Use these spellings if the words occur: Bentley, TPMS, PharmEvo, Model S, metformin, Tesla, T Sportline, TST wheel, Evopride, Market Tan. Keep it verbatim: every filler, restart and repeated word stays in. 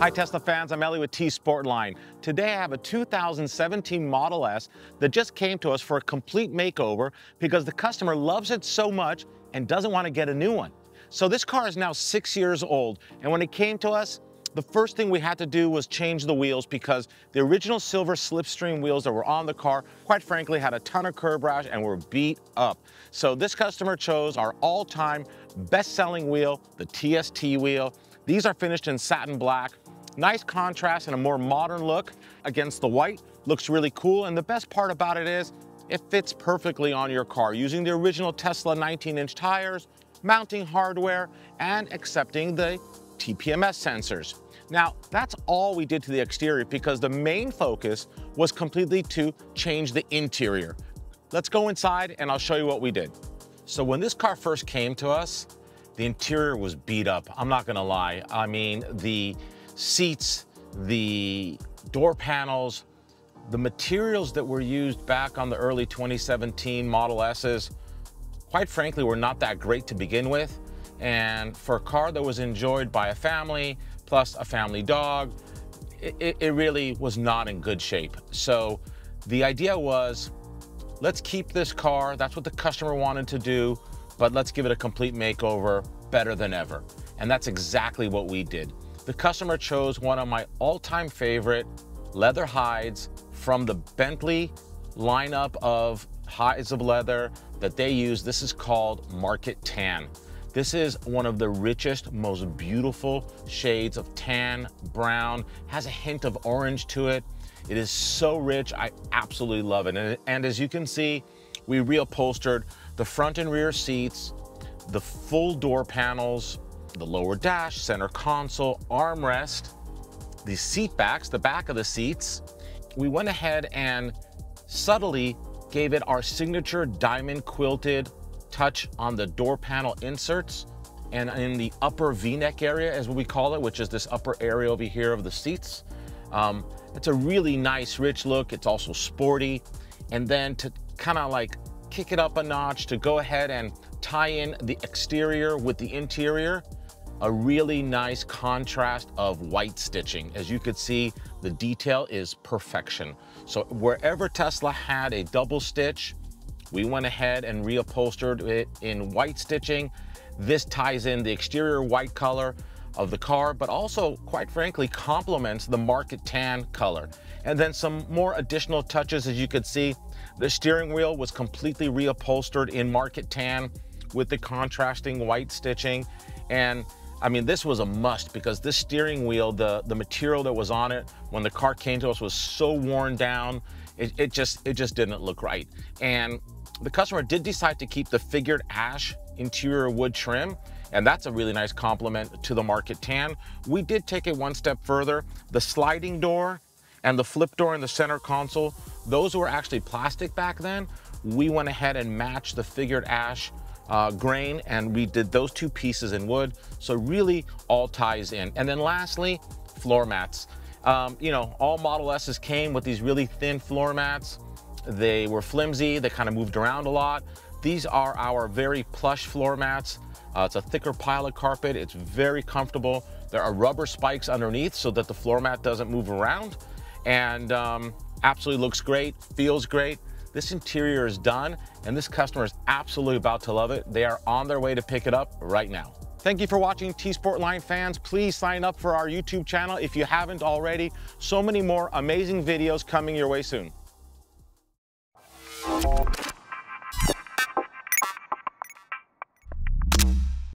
Hi Tesla fans, I'm Ellie with T Sportline. Today I have a two thousand seventeen Model S that just came to us for a complete makeover because the customer loves it so much and doesn't want to get a new one. So this car is now six years old, and when it came to us, the first thing we had to do was change the wheels because the original silver slipstream wheels that were on the car, quite frankly, had a ton of curb rash and were beat up. So this customer chose our all-time best-selling wheel, the T S T wheel. These are finished in satin black. Nice contrast and a more modern look against the white. Looks really cool, and the best part about it is it fits perfectly on your car using the original Tesla nineteen inch tires, mounting hardware, and accepting the T P M S sensors. Now, that's all we did to the exterior because the main focus was completely to change the interior. Let's go inside and I'll show you what we did. So when this car first came to us, the interior was beat up. I'm not gonna lie. I mean, the seats, the door panels, the materials that were used back on the early twenty seventeen Model S's, quite frankly, were not that great to begin with. And for a car that was enjoyed by a family, plus a family dog, it, it really was not in good shape. So the idea was, let's keep this car, that's what the customer wanted to do, but let's give it a complete makeover, better than ever. And that's exactly what we did. The customer chose one of my all-time favorite leather hides from the Bentley lineup of hides of leather that they use. This is called Market Tan. This is one of the richest, most beautiful shades of tan, brown, has a hint of orange to it. It is so rich, I absolutely love it. And, and as you can see, we reupholstered the front and rear seats, the full door panels, the lower dash, center console, armrest, the seat backs, the back of the seats. We went ahead and subtly gave it our signature diamond quilted touch on the door panel inserts and in the upper V-neck area is what we call it, which is this upper area over here of the seats. Um, it's a really nice, rich look. It's also sporty. And then to kind of like kick it up a notch, to go ahead and tie in the exterior with the interior, a really nice contrast of white stitching. As you could see, the detail is perfection. So wherever Tesla had a double stitch, we went ahead and reupholstered it in white stitching. This ties in the exterior white color of the car, but also, quite frankly, complements the Market Tan color. And then some more additional touches, as you could see, the steering wheel was completely reupholstered in Market Tan with the contrasting white stitching. And I mean, this was a must because this steering wheel, the, the material that was on it when the car came to us was so worn down, it, it, just, it just didn't look right. And the customer did decide to keep the figured ash interior wood trim, and that's a really nice compliment to the Market Tan. We did take it one step further. The sliding door and the flip door in the center console, those were actually plastic back then. We went ahead and matched the figured ash uh, grain, and we did those two pieces in wood. So really all ties in. And then lastly, floor mats. Um, you know, all Model S's came with these really thin floor mats. They were flimsy, they kind of moved around a lot. These are our very plush floor mats. Uh, it's a thicker pile of carpet, it's very comfortable. There are rubber spikes underneath so that the floor mat doesn't move around. And um, absolutely looks great, feels great. This interior is done, and this customer is absolutely about to love it. They are on their way to pick it up right now. Thank you for watching, T Sportline fans. Please sign up for our YouTube channel if you haven't already. So many more amazing videos coming your way soon.